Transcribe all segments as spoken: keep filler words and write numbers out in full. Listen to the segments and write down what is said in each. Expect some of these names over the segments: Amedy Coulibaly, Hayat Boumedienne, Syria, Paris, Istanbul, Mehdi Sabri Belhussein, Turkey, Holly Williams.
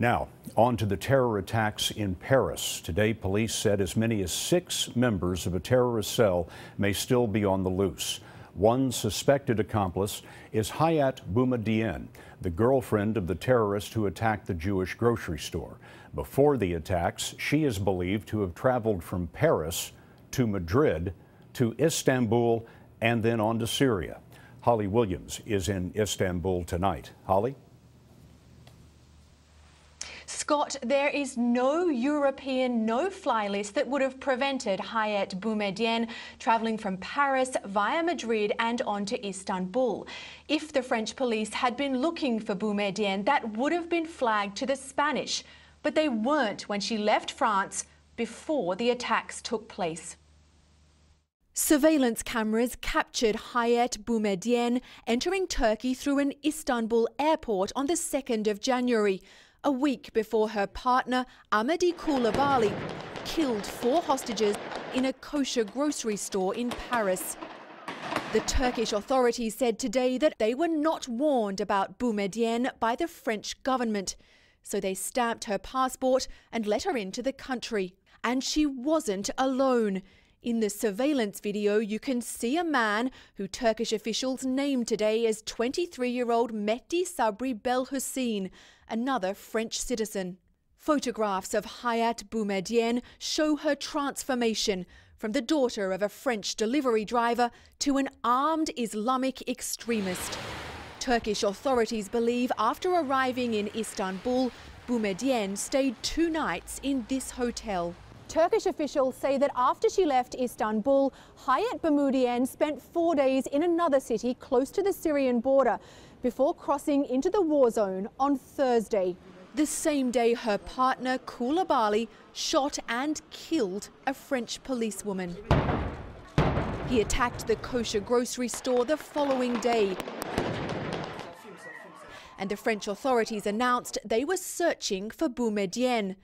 Now, on to the terror attacks in Paris. Today, police said as many as six members of a terrorist cell may still be on the loose. One suspected accomplice is Hayat Boumedienne, the girlfriend of the terrorist who attacked the Jewish grocery store. Before the attacks, she is believed to have traveled from Paris to Madrid to Istanbul and then on to Syria. Holly Williams is in Istanbul tonight. Holly? Scott, there is no European no-fly list that would have prevented Hayat Boumedienne travelling from Paris via Madrid and on to Istanbul. If the French police had been looking for Boumedienne, that would have been flagged to the Spanish. But they weren't when she left France before the attacks took place. Surveillance cameras captured Hayat Boumedienne entering Turkey through an Istanbul airport on the second of January. A week before her partner, Amedy Coulibaly, killed four hostages in a kosher grocery store in Paris. The Turkish authorities said today that they were not warned about Boumedienne by the French government, so they stamped her passport and let her into the country. And she wasn't alone. In the surveillance video, you can see a man who Turkish officials named today as twenty-three-year-old Mehdi Sabri Belhussein, another French citizen. Photographs of Hayat Boumedienne show her transformation from the daughter of a French delivery driver to an armed Islamic extremist. Turkish authorities believe after arriving in Istanbul, Boumedienne stayed two nights in this hotel. Turkish officials say that after she left Istanbul, Hayat Boumedienne spent four days in another city close to the Syrian border before crossing into the war zone on Thursday. The same day her partner, Coulibaly, shot and killed a French policewoman. He attacked the kosher grocery store the following day. And the French authorities announced they were searching for Boumedienne.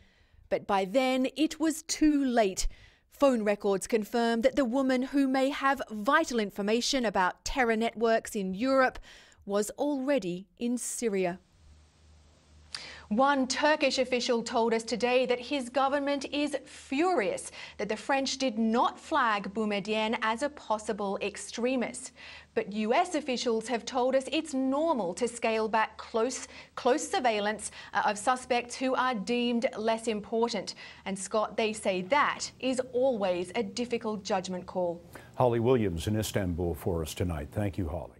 But by then, it was too late. Phone records confirm that the woman, who may have vital information about terror networks in Europe, was already in Syria. One Turkish official told us today that his government is furious that the French did not flag Boumedienne as a possible extremist. But U S officials have told us it's normal to scale back close, close surveillance of suspects who are deemed less important. And Scott, they say that is always a difficult judgment call. Holly Williams in Istanbul for us tonight. Thank you, Holly.